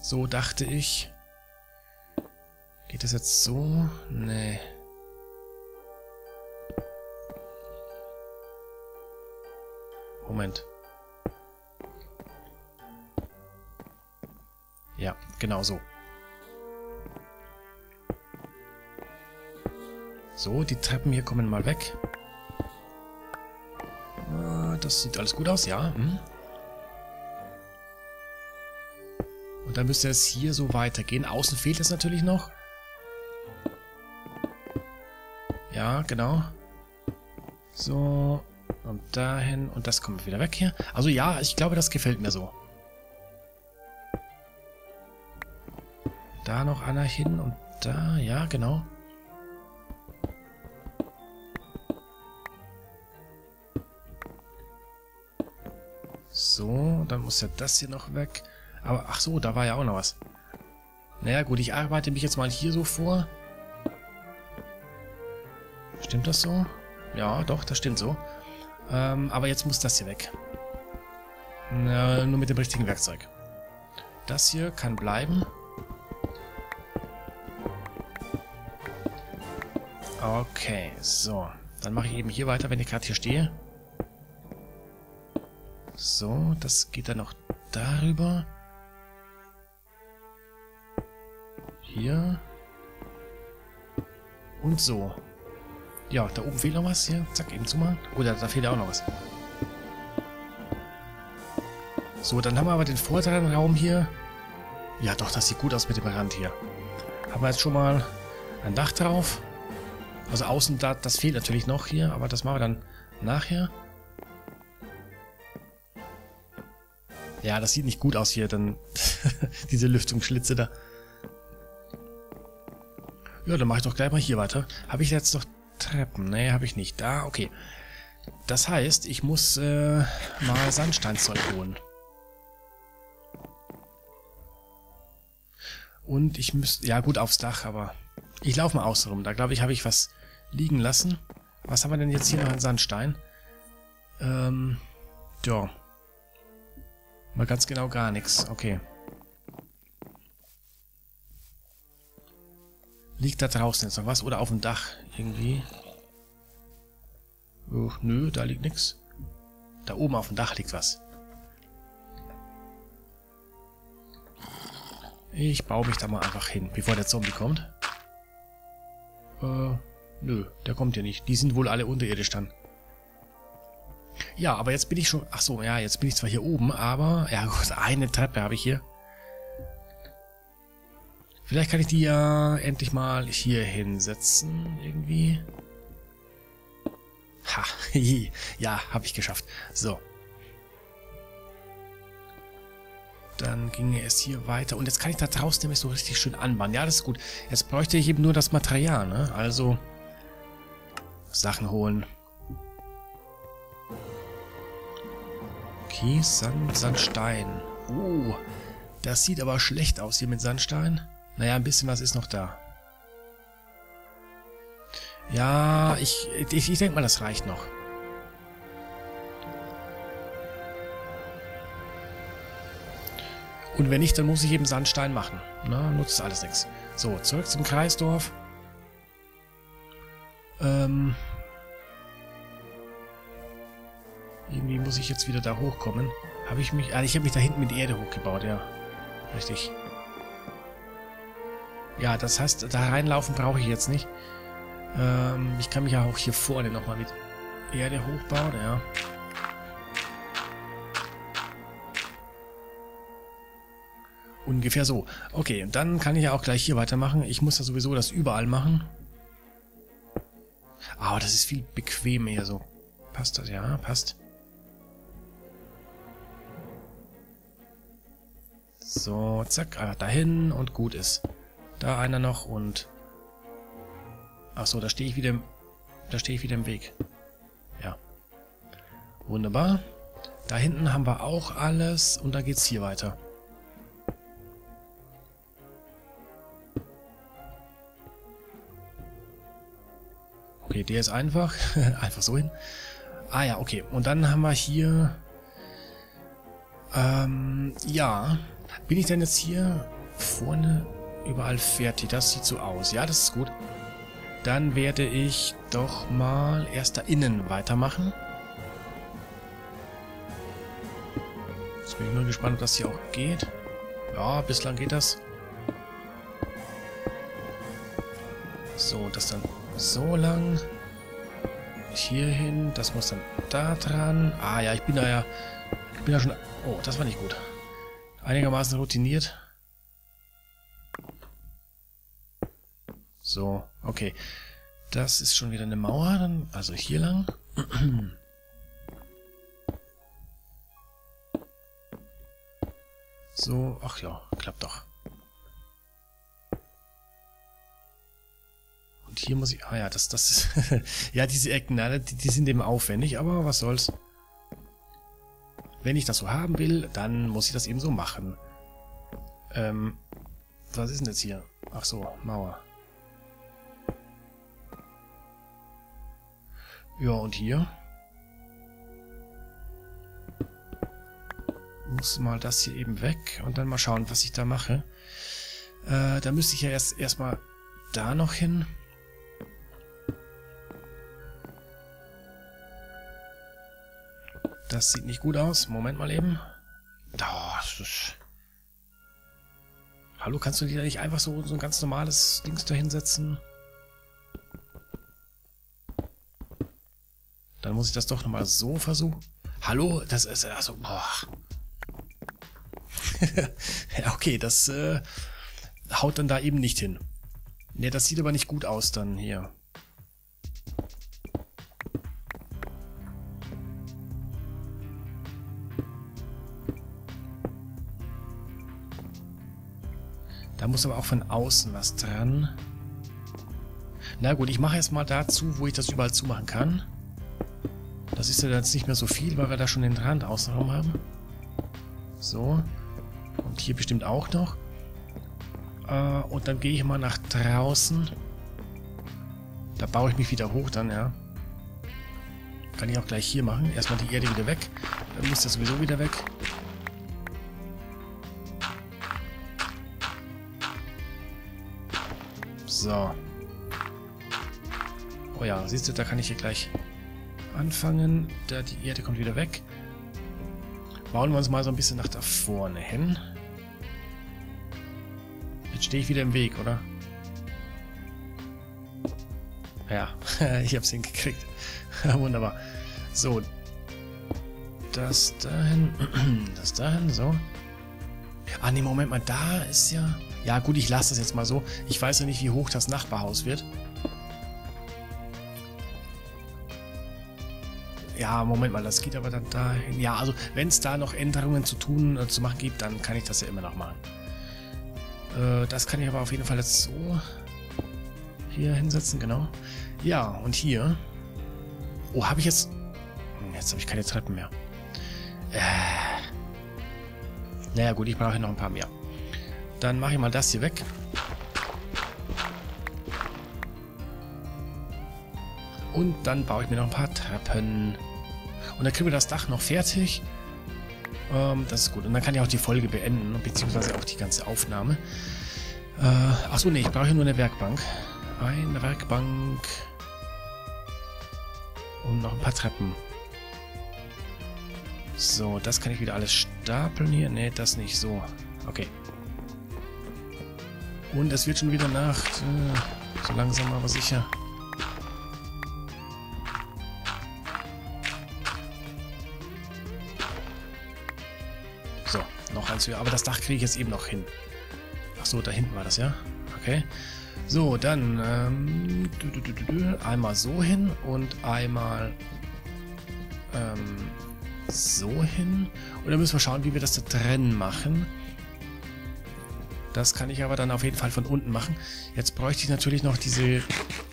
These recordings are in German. So dachte ich. Geht das jetzt so? Nee. Moment. Ja, genau so. So, die Treppen hier kommen mal weg. Das sieht alles gut aus, ja. Hm. Und dann müsste es hier so weitergehen. Außen fehlt es natürlich noch. Ja, genau. So, und dahin. Und das kommt wieder weg hier. Also ja, ich glaube, das gefällt mir so. Da noch einer hin und da. Ja, genau. So, dann muss ja das hier noch weg. Aber, ach so, da war ja auch noch was. Naja, gut, ich arbeite mich jetzt mal hier so vor. Stimmt das so? Ja, doch, das stimmt so. Aber jetzt muss das hier weg. Nur mit dem richtigen Werkzeug. Das hier kann bleiben. Okay, so. Dann mache ich eben hier weiter, wenn ich gerade hier stehe. So, das geht dann noch darüber. Hier. Und so. Ja, da oben fehlt noch was. Hier, zack, eben zumachen. Oder da fehlt auch noch was. So, dann haben wir aber den vorderen Raum hier. Ja doch, das sieht gut aus mit dem Rand hier. Haben wir jetzt schon mal ein Dach drauf. Also außen, da, das fehlt natürlich noch hier. Aber das machen wir dann nachher. Ja, das sieht nicht gut aus hier, dann diese Lüftungsschlitze da. Ja, dann mache ich doch gleich mal hier weiter. Habe ich jetzt noch Treppen? Nee, habe ich nicht. Da, okay. Das heißt, ich muss mal Sandsteinzeug holen. Und ich müsste... Ja gut, aufs Dach, aber... Ich laufe mal außen rum. Da glaube ich, habe ich was liegen lassen. Was haben wir denn jetzt hier noch an Sandstein? Ja... Mal ganz genau gar nichts. Okay. Liegt da draußen jetzt noch was? Oder auf dem Dach irgendwie? Oh, nö, da liegt nichts. Da oben auf dem Dach liegt was. Ich baue mich da mal einfach hin, bevor der Zombie kommt. Nö, der kommt ja nicht. Die sind wohl alle unterirdisch dann. Ja, aber jetzt bin ich schon... Ach so, ja, jetzt bin ich zwar hier oben, aber... Ja gut, eine Treppe habe ich hier. Vielleicht kann ich die ja endlich mal hier hinsetzen, irgendwie. Ha, ja, habe ich geschafft. So. Dann ginge es hier weiter. Und jetzt kann ich da draußen nämlich so richtig schön anbauen. Ja, das ist gut. Jetzt bräuchte ich eben nur das Material, ne? Also, Sachen holen. Okay, Sandstein. Oh, das sieht aber schlecht aus hier mit Sandstein. Naja, ein bisschen was ist noch da. Ja, ich denke mal, das reicht noch. Und wenn nicht, dann muss ich eben Sandstein machen. Na, nutzt alles nichts. So, zurück zum Kreisdorf. Irgendwie muss ich jetzt wieder da hochkommen. Habe ich mich... Ah, ich habe mich da hinten mit Erde hochgebaut, ja. Richtig. Ja, das heißt, da reinlaufen brauche ich jetzt nicht. Ich kann mich ja auch hier vorne nochmal mit Erde hochbauen, ja. Ungefähr so. Okay, und dann kann ich ja auch gleich hier weitermachen. Ich muss ja sowieso das überall machen. Aber das ist viel bequemer hier so. Passt das? Ja, passt. So, zack, einfach dahin und gut ist. Da einer noch und... Achso, da stehe ich wieder im Weg. Ja. Wunderbar. Da hinten haben wir auch alles und dann geht's hier weiter. Okay, der ist einfach. Einfach so hin. Ah ja, okay. Und dann haben wir hier... ja... Bin ich denn jetzt hier vorne überall fertig? Das sieht so aus. Ja, das ist gut. Dann werde ich doch mal erst da innen weitermachen. Jetzt bin ich nur gespannt, ob das hier auch geht. Ja, bislang geht das. So, das dann so lang. Hier hin. Das muss dann da dran. Ah ja, ich bin da schon... Oh, das war nicht gut. Einigermaßen routiniert. So, okay. Das ist schon wieder eine Mauer. Dann, also hier lang. So, ach ja, klappt doch. Und hier muss ich... Ah ja, das ist... ja, diese Ecken, die sind eben aufwendig, aber was soll's. Wenn ich das so haben will, dann muss ich das eben so machen. Was ist denn jetzt hier? Ach so, Mauer. Ja, und hier? Muss mal das hier eben weg und dann mal schauen, was ich da mache. Da müsste ich ja erstmal da noch hin. Das sieht nicht gut aus. Moment mal eben. Oh, hallo, kannst du dir nicht einfach so ein ganz normales Dings da hinsetzen? Dann muss ich das doch nochmal so versuchen. Hallo, das ist... Also, ja, okay, das haut dann da eben nicht hin. Ne, das sieht aber nicht gut aus dann hier. Da muss aber auch von außen was dran. Na gut, ich mache jetzt mal dazu, wo ich das überall zumachen kann. Das ist ja jetzt nicht mehr so viel, weil wir da schon den Rand außenrum haben. So. Und hier bestimmt auch noch. Und dann gehe ich mal nach draußen. Da baue ich mich wieder hoch dann, ja. Kann ich auch gleich hier machen. Erstmal die Erde wieder weg. Dann muss das sowieso wieder weg. So. Oh ja, siehst du, da kann ich hier gleich anfangen. Da die Erde kommt wieder weg. Bauen wir uns mal so ein bisschen nach da vorne hin. Jetzt stehe ich wieder im Weg, oder? Ja, ich habe es hingekriegt. Wunderbar. So. Das dahin. Das dahin, so. Ah ne, Moment mal, da ist ja... Ja gut, ich lasse das jetzt mal so. Ich weiß ja nicht, wie hoch das Nachbarhaus wird. Ja, Moment mal, das geht aber dann dahin. Ja, also wenn es da noch Änderungen zu machen gibt, dann kann ich das ja immer noch machen. Das kann ich aber auf jeden Fall jetzt so hier hinsetzen, genau. Ja, und hier. Oh, habe ich jetzt... Jetzt habe ich keine Treppen mehr. Naja gut, ich brauche noch ein paar mehr. Dann mache ich mal das hier weg. Und dann baue ich mir noch ein paar Treppen. Und dann kriegen wir das Dach noch fertig. Das ist gut. Und dann kann ich auch die Folge beenden, beziehungsweise auch die ganze Aufnahme. Achso, nee, ich brauche hier nur eine Werkbank. Eine Werkbank. Und noch ein paar Treppen. So, das kann ich wieder alles stapeln hier. Nee, das nicht. So, okay. Und es wird schon wieder Nacht. So langsam aber sicher. So, noch eins höher. Aber das Dach kriege ich jetzt eben noch hin. Ach so, da hinten war das, ja? Okay. So, dann einmal so hin und einmal so hin. Und dann müssen wir schauen, wie wir das da drin machen. Das kann ich aber dann auf jeden Fall von unten machen. Jetzt bräuchte ich natürlich noch diese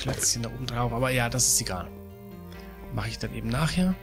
Klötzchen da oben drauf. Aber ja, das ist egal. Mache ich dann eben nachher.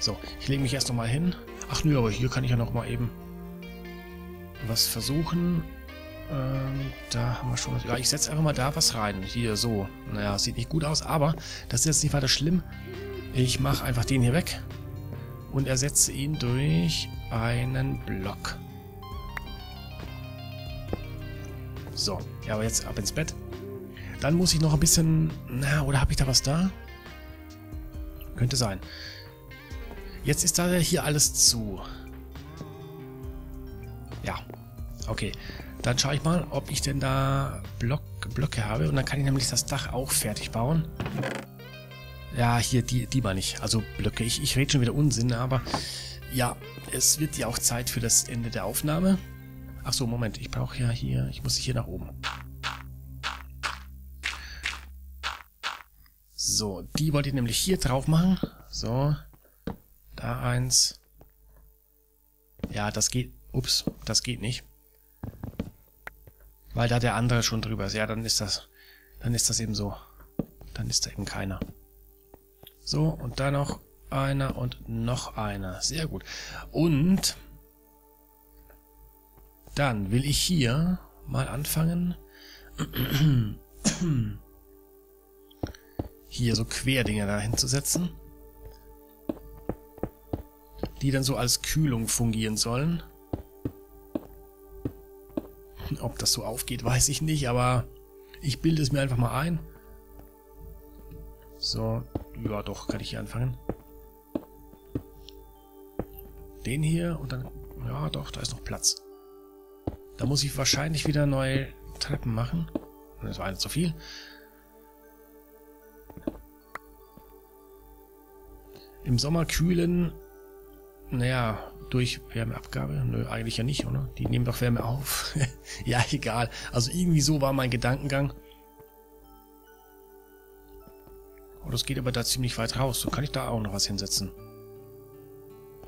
So, ich lege mich erst nochmal hin. Ach nö, aber hier kann ich ja nochmal eben was versuchen. Da haben wir schon was. Ja, ich setze einfach mal da was rein. Hier, so. Naja, sieht nicht gut aus, aber das ist jetzt nicht weiter schlimm. Ich mache einfach den hier weg und ersetze ihn durch einen Block. So, ja, aber jetzt ab ins Bett. Dann muss ich noch ein bisschen... Na, oder habe ich da was da? Könnte sein. Jetzt ist da hier alles zu. Ja, okay. Dann schaue ich mal, ob ich denn da Blöcke habe. Und dann kann ich nämlich das Dach auch fertig bauen. Ja, hier, die meine ich. Also Blöcke. Ich rede schon wieder Unsinn, aber... Ja, es wird ja auch Zeit für das Ende der Aufnahme. Ach so, Moment. Ich brauche ja hier... Ich muss hier nach oben. So, die wollte ich nämlich hier drauf machen. So. Da eins. Ja, das geht... Ups, das geht nicht. Weil da der andere schon drüber ist. Ja, dann ist das eben so. Dann ist da eben keiner. So, und dann noch einer und noch einer. Sehr gut. Und dann will ich hier mal anfangen. Hier so Querdinger da hinzusetzen. Die dann so als Kühlung fungieren sollen. Ob das so aufgeht, weiß ich nicht, aber ich bilde es mir einfach mal ein. So, ja doch, kann ich hier anfangen. Den hier und dann, ja doch, da ist noch Platz. Da muss ich wahrscheinlich wieder neue Treppen machen. Das war eine zu viel. Im Sommer kühlen, naja... Durch Wärmeabgabe? Nö, eigentlich ja nicht, oder? Die nehmen doch Wärme auf. Ja, egal. Also irgendwie so war mein Gedankengang. Oh, das geht aber da ziemlich weit raus. So kann ich da auch noch was hinsetzen.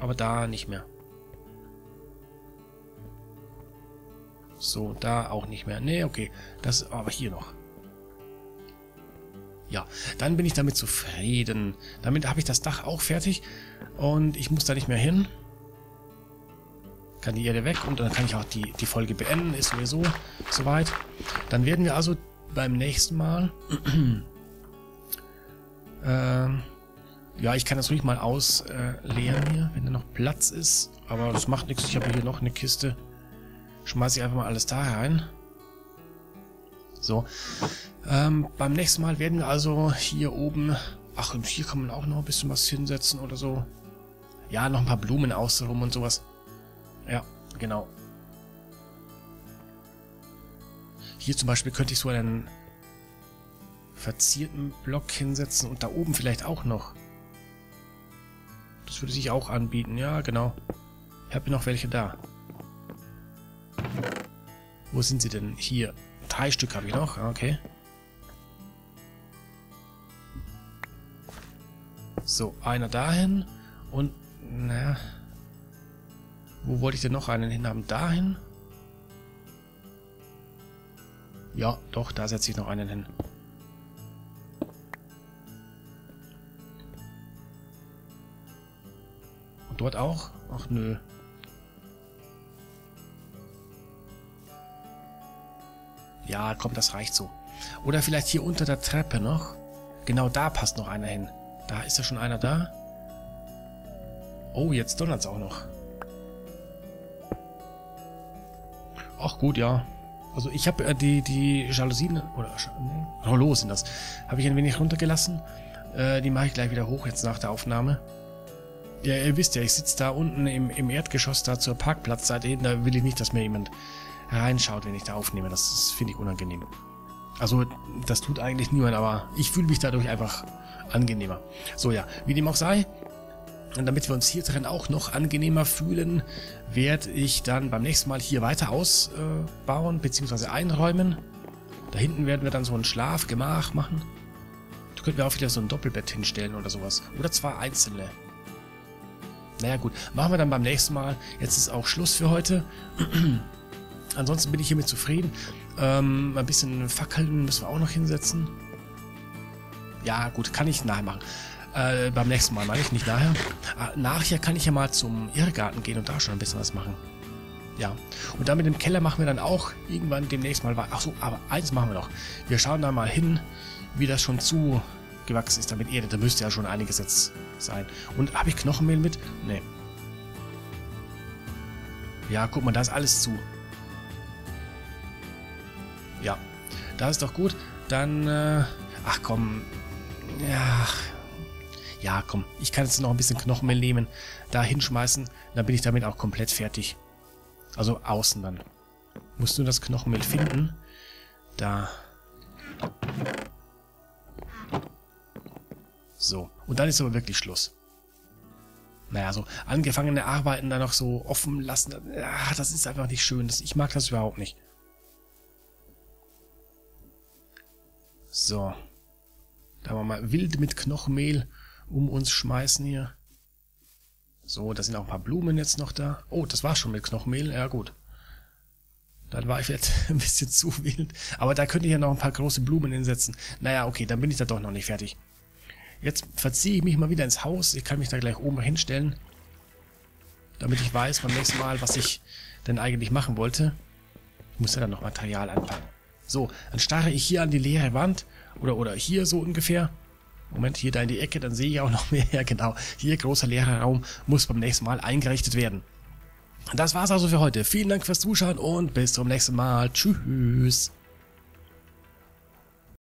Aber da nicht mehr. So, da auch nicht mehr. Nee, okay. Das aber hier noch. Ja, dann bin ich damit zufrieden. Damit habe ich das Dach auch fertig. Und ich muss da nicht mehr hin. Kann die Erde weg und dann kann ich auch die Folge beenden. Ist sowieso soweit. Dann werden wir also beim nächsten Mal... ja, ich kann das ruhig mal ausleeren hier, wenn da noch Platz ist. Aber das macht nichts. Ich habe hier noch eine Kiste. Schmeiße ich einfach mal alles da rein. So. Beim nächsten Mal werden wir also hier oben... Ach, und hier kann man auch noch ein bisschen was hinsetzen oder so. Ja, noch ein paar Blumen außenrum und sowas. Ja, genau. Hier zum Beispiel könnte ich so einen verzierten Block hinsetzen und da oben vielleicht auch noch. Das würde sich auch anbieten. Ja, genau. Ich habe noch welche da. Wo sind sie denn? Hier. 3 Stück habe ich noch. Okay. So, einer dahin und... Naja... Wo wollte ich denn noch einen hinhaben? Dahin? Ja, doch, da setze ich noch einen hin. Und dort auch? Ach nö. Ja, komm, das reicht so. Oder vielleicht hier unter der Treppe noch. Genau da passt noch einer hin. Da ist ja schon einer da. Oh, jetzt donnert es auch noch. Ach gut, ja. Also ich habe die Jalousien, oder Rollos sind das, habe ich ein wenig runtergelassen. Die mache ich gleich wieder hoch jetzt nach der Aufnahme. Ja, ihr wisst ja, ich sitze da unten im Erdgeschoss da zur Parkplatzseite hin. Da will ich nicht, dass mir jemand reinschaut, wenn ich da aufnehme. Das finde ich unangenehm. Also das tut eigentlich niemand, aber ich fühle mich dadurch einfach angenehmer. So ja, wie dem auch sei. Und damit wir uns hier drin auch noch angenehmer fühlen, werde ich dann beim nächsten Mal hier weiter ausbauen bzw. einräumen. Da hinten werden wir dann so ein Schlafgemach machen. Da könnten wir auch wieder so ein Doppelbett hinstellen oder sowas. Oder 2 einzelne. Naja gut, machen wir dann beim nächsten Mal. Jetzt ist auch Schluss für heute. Ansonsten bin ich hiermit zufrieden. Ein bisschen Fackeln müssen wir auch noch hinsetzen. Ja gut, kann ich nachher machen. Beim nächsten Mal meine ich, nicht nachher. Nachher kann ich ja mal zum Irrgarten gehen und da schon ein bisschen was machen. Ja. Und da mit dem Keller machen wir dann auch irgendwann demnächst mal. Ach so, aber eins machen wir noch. Wir schauen da mal hin, wie das schon zugewachsen ist. Damit Erde, da müsste ja schon einiges jetzt sein. Und habe ich Knochenmehl mit? Nee. Ja, guck mal, da ist alles zu. Ja. Das ist doch gut. Dann, ach komm. Ja. Ja, komm. Ich kann jetzt noch ein bisschen Knochenmehl nehmen, da hinschmeißen. Dann bin ich damit auch komplett fertig. Also außen dann. Musst du das Knochenmehl finden? Da. So. Und dann ist aber wirklich Schluss. Naja, so angefangene Arbeiten da noch so offen lassen. Ach, das ist einfach nicht schön. Ich mag das überhaupt nicht. So. Da wir mal wild mit Knochenmehl um uns schmeißen hier. So, da sind auch ein paar Blumen jetzt noch da. Oh, das war schon mit Knochenmehl. Ja, gut. Dann war ich jetzt ein bisschen zu wild. Aber da könnte ich ja noch ein paar große Blumen hinsetzen. Naja, okay, dann bin ich da doch noch nicht fertig. Jetzt verziehe ich mich mal wieder ins Haus. Ich kann mich da gleich oben hinstellen. Damit ich weiß beim nächsten Mal, was ich denn eigentlich machen wollte. Ich muss ja dann noch Material anfangen. So, dann starre ich hier an die leere Wand. Oder hier so ungefähr. Moment, hier da in die Ecke, dann sehe ich auch noch mehr. Ja, genau. Hier, großer leerer Raum, muss beim nächsten Mal eingerichtet werden. Das war's also für heute. Vielen Dank fürs Zuschauen und bis zum nächsten Mal. Tschüss.